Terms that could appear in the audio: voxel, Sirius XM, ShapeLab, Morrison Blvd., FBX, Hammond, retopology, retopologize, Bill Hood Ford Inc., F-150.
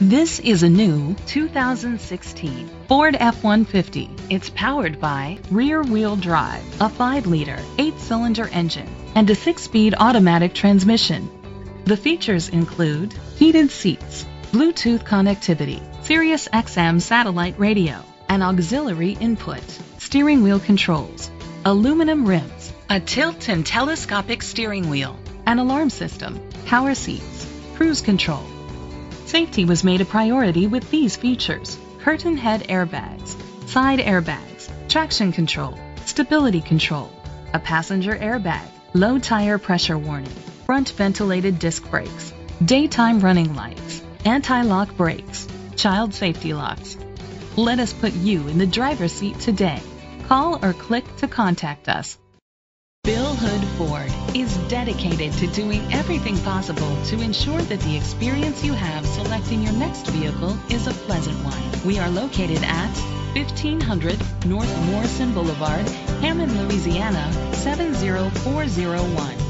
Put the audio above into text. This is a new 2016 Ford F-150. It's powered by rear-wheel drive, a 5-liter, 8-cylinder engine, and a 6-speed automatic transmission. The features include heated seats, Bluetooth connectivity, Sirius XM satellite radio, an auxiliary input, steering wheel controls, aluminum rims, a tilt and telescopic steering wheel, an alarm system, power seats, cruise control. Safety was made a priority with these features: curtain head airbags, side airbags, traction control, stability control, a passenger airbag, low tire pressure warning, front ventilated disc brakes, daytime running lights, anti-lock brakes, child safety locks. Let us put you in the driver's seat today. Call or click to contact us. Bill Hood Ford is dedicated to doing everything possible to ensure that the experience you have selecting your next vehicle is a pleasant one. We are located at 1500 North Morrison Boulevard, Hammond, Louisiana, 70401.